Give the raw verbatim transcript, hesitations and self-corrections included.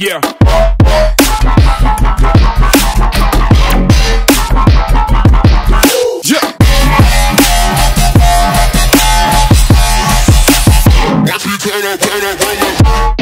Yeah. Yeah.